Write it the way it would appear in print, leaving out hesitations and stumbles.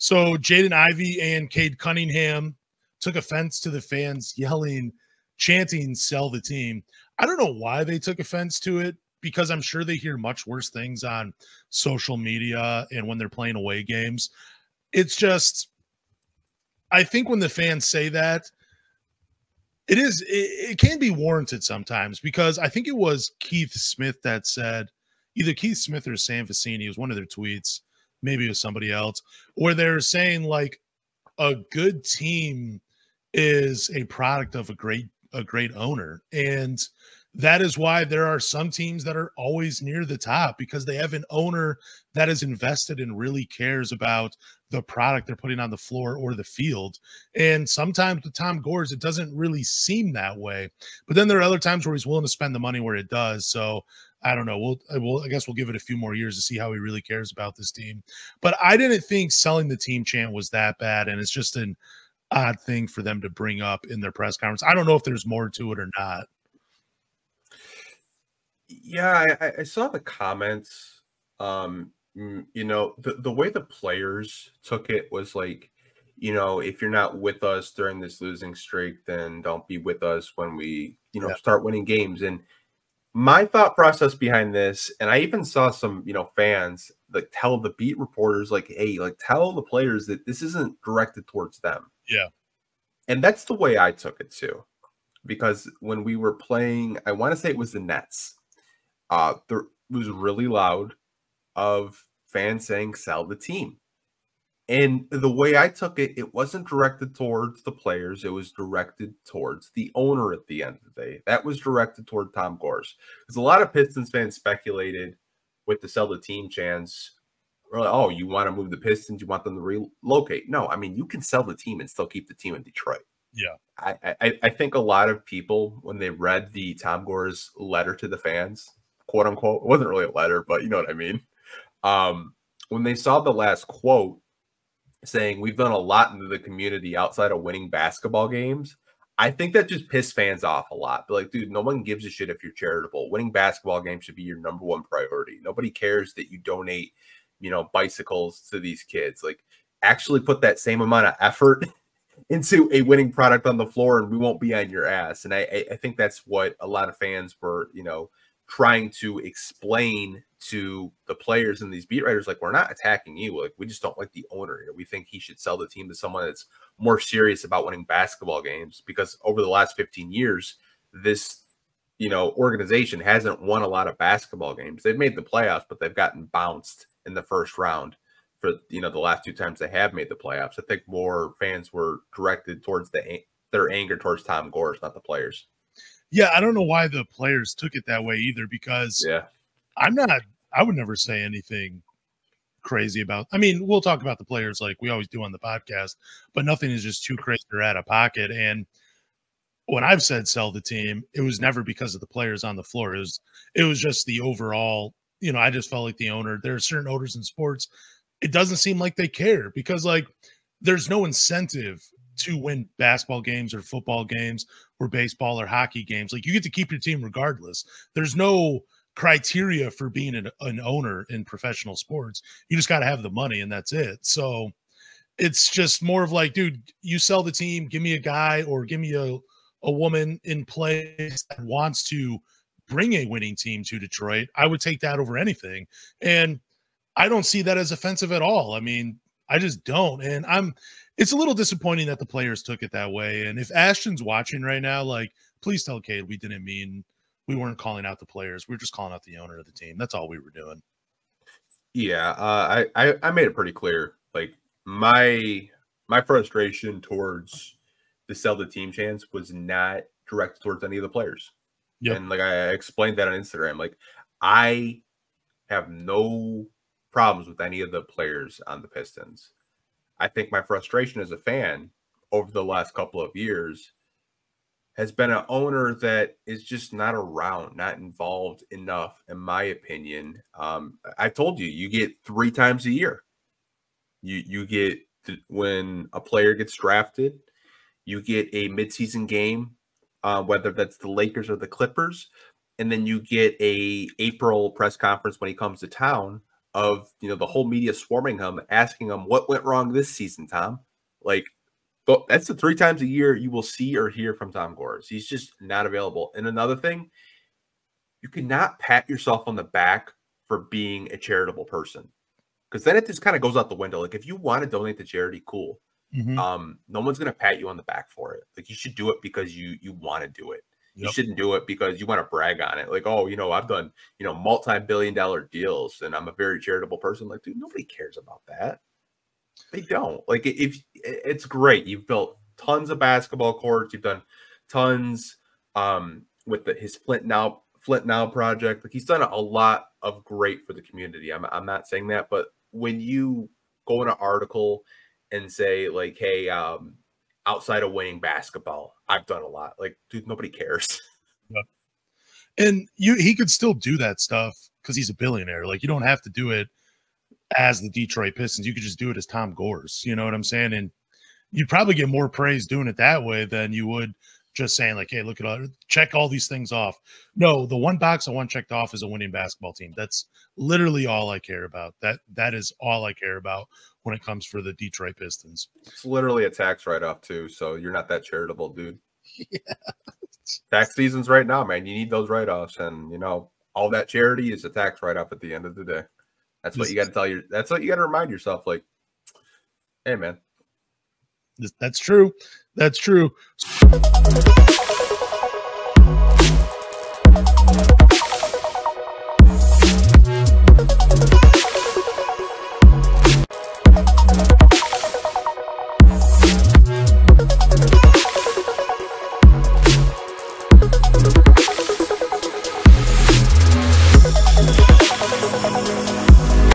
So Jaden Ivey and Cade Cunningham took offense to the fans yelling, chanting, sell the team. I don't know why they took offense to it, because I'm sure they hear much worse things on social media and when they're playing away games. It's just, I think when the fans say that, it can be warranted sometimes, because I think it was Keith Smith that said, either Keith Smith or Sam Vecini, it was one of their tweets, maybe it was somebody else, where they're saying like a good team is a product of a great owner. And that is why there are some teams that are always near the top, because they have an owner that is invested and really cares about the product they're putting on the floor or the field. And sometimes with Tom Gores, it doesn't really seem that way. But then there are other times where he's willing to spend the money where it does. So I don't know. I guess we'll give it a few more years to see how he really cares about this team. But I didn't think selling the team chant was that bad, and it's just an odd thing for them to bring up in their press conference. I don't know if there's more to it or not. Yeah, I saw the comments. You know, the way the players took it was like, you know, if you're not with us during this losing streak, then don't be with us when we, you know, start winning games. And my thought process behind this, and I even saw some, you know, fans like tell the beat reporters, like, hey, like tell the players that this isn't directed towards them. Yeah. And that's the way I took it too, because when we were playing, I want to say it was the Nets. There was really loud of fans saying, sell the team. And the way I took it, it wasn't directed towards the players. It was directed towards the owner at the end of the day. That was directed toward Tom Gores. Because a lot of Pistons fans speculated with the sell the team chants. Like, oh, you want to move the Pistons? You want them to relocate? No, I mean, you can sell the team and still keep the team in Detroit. Yeah. I think a lot of people, when they read the Tom Gores letter to the fans, quote unquote, it wasn't really a letter, but you know what I mean. When they saw the last quote saying we've done a lot into the community outside of winning basketball games, I think that just pissed fans off a lot. They're like, dude, no one gives a shit if you're charitable. Winning basketball games should be your number one priority. Nobody cares that you donate, you know, bicycles to these kids. Like, actually put that same amount of effort into a winning product on the floor, and we won't be on your ass. And I think that's what a lot of fans were, you know, trying to explain to the players and these beat writers, like, we're not attacking you. Like, we just don't like the owner. We think he should sell the team to someone that's more serious about winning basketball games, because over the last 15 years, this, you know, organization hasn't won a lot of basketball games. They've made the playoffs, but they've gotten bounced in the first round for, you know, the last two times they have made the playoffs. I think more fans were directed towards their anger towards Tom Gores, not the players. Yeah, I don't know why the players took it that way either, because I would never say anything crazy about, I mean, we'll talk about the players like we always do on the podcast, but nothing is just too crazy or out of pocket. And when I've said sell the team, it was never because of the players on the floor. It was just the overall, you know, I just felt like the owner, there are certain owners in sports, it doesn't seem like they care, because like there's no incentive to win basketball games or football games or baseball or hockey games. Like, you get to keep your team regardless. There's no criteria for being an owner in professional sports. You just got to have the money, and that's it. So it's just more of like, dude, you sell the team, give me a guy or give me a woman in place that wants to bring a winning team to Detroit. I would take that over anything. And I don't see that as offensive at all. I mean, I just don't. And it's a little disappointing that the players took it that way. And if Ashton's watching right now, like, please tell Cade we didn't mean, we weren't calling out the players. We were just calling out the owner of the team. That's all we were doing. Yeah, I made it pretty clear. Like, my frustration towards the sell the team chants was not directed towards any of the players. Yep. And like I explained that on Instagram. Like, I have no problems with any of the players on the Pistons. I think my frustration as a fan over the last couple of years has been an owner that is just not around, not involved enough, in my opinion. I told you, you get three times a year. You get when a player gets drafted, you get a midseason game, whether that's the Lakers or the Clippers, and then you get an April press conference when he comes to town of, you know, the whole media swarming him, asking him what went wrong this season, Tom. Like, that's the 3 times a year you will see or hear from Tom Gores. He's just not available. And another thing, you cannot pat yourself on the back for being a charitable person, because then it just kind of goes out the window. Like, if you want to donate to charity, cool. Mm-hmm. No one's going to pat you on the back for it. Like, you should do it because you want to do it. Yep. You shouldn't do it because you want to brag on it. Like, oh, you know, I've done, you know, multi-billion-dollar deals and I'm a very charitable person. Like, dude, nobody cares about that. They don't. Like, if it's great. You've built tons of basketball courts. You've done tons with his Flint Now project. Like, he's done a lot of great for the community. I'm not saying that, but when you go in an article and say, like, hey, outside of winning basketball, I've done a lot. Like, dude, nobody cares. Yeah. And he could still do that stuff because he's a billionaire. Like, you don't have to do it as the Detroit Pistons. You could just do it as Tom Gores. You know what I'm saying? And you'd probably get more praise doing it that way than you would just saying, like, hey, look at check all these things off. No, the one box I want checked off is a winning basketball team. That's literally all I care about. That is all I care about when it comes for the Detroit Pistons. It's literally a tax write-off too, so you're not that charitable, dude. Yeah. Tax season's right now, man. You need those write-offs, and, you know, all that charity is a tax write-off at the end of the day. That's what you got to tell your. That's what you got to remind yourself. Like, hey, man. That's true. That's true.